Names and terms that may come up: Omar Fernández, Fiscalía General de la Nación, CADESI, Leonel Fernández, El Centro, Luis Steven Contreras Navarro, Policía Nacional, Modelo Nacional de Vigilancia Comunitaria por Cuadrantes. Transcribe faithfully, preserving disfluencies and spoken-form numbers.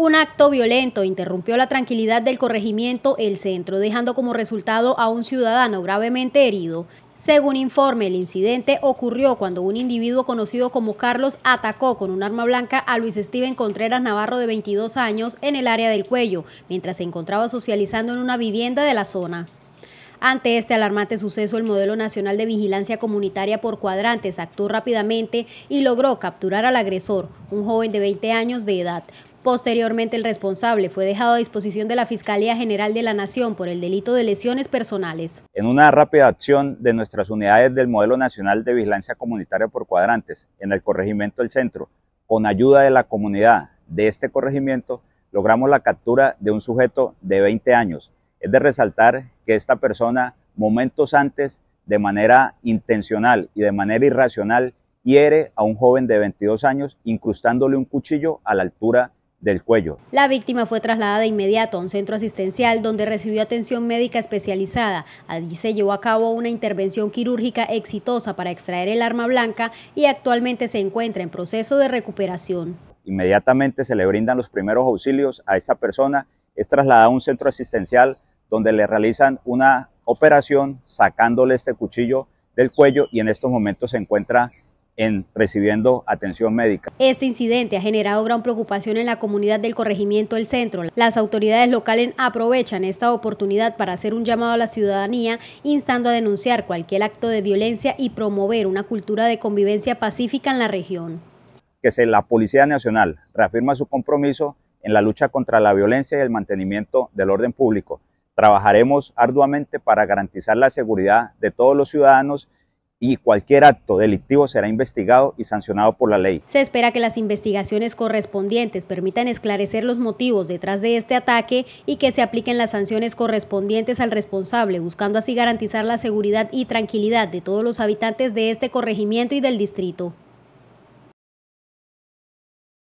Un acto violento interrumpió la tranquilidad del corregimiento El Centro, dejando como resultado a un ciudadano gravemente herido. Según informe, el incidente ocurrió cuando un individuo conocido como Carlos atacó con un arma blanca a Luis Steven Contreras Navarro de veintidós años en el área del cuello, mientras se encontraba socializando en una vivienda de la zona. Ante este alarmante suceso, el Modelo Nacional de Vigilancia Comunitaria por Cuadrantes actuó rápidamente y logró capturar al agresor, un joven de veinte años de edad. Posteriormente, el responsable fue dejado a disposición de la Fiscalía General de la Nación por el delito de lesiones personales. En una rápida acción de nuestras unidades del Modelo Nacional de Vigilancia Comunitaria por Cuadrantes, en el corregimiento del Centro, con ayuda de la comunidad de este corregimiento, logramos la captura de un sujeto de veinte años. Es de resaltar que esta persona, momentos antes, de manera intencional y de manera irracional, hiere a un joven de veintidós años, incrustándole un cuchillo a la altura del cuello. La víctima fue trasladada de inmediato a un centro asistencial donde recibió atención médica especializada. Allí se llevó a cabo una intervención quirúrgica exitosa para extraer el arma blanca y actualmente se encuentra en proceso de recuperación. Inmediatamente se le brindan los primeros auxilios a esta persona. Es trasladada a un centro asistencial donde le realizan una operación sacándole este cuchillo del cuello y en estos momentos se encuentra en recibiendo atención médica. Este incidente ha generado gran preocupación en la comunidad del corregimiento El Centro. Las autoridades locales aprovechan esta oportunidad para hacer un llamado a la ciudadanía, instando a denunciar cualquier acto de violencia y promover una cultura de convivencia pacífica en la región. Que se la Policía Nacional reafirma su compromiso en la lucha contra la violencia y el mantenimiento del orden público. Trabajaremos arduamente para garantizar la seguridad de todos los ciudadanos y cualquier acto delictivo será investigado y sancionado por la ley. Se espera que las investigaciones correspondientes permitan esclarecer los motivos detrás de este ataque y que se apliquen las sanciones correspondientes al responsable, buscando así garantizar la seguridad y tranquilidad de todos los habitantes de este corregimiento y del distrito.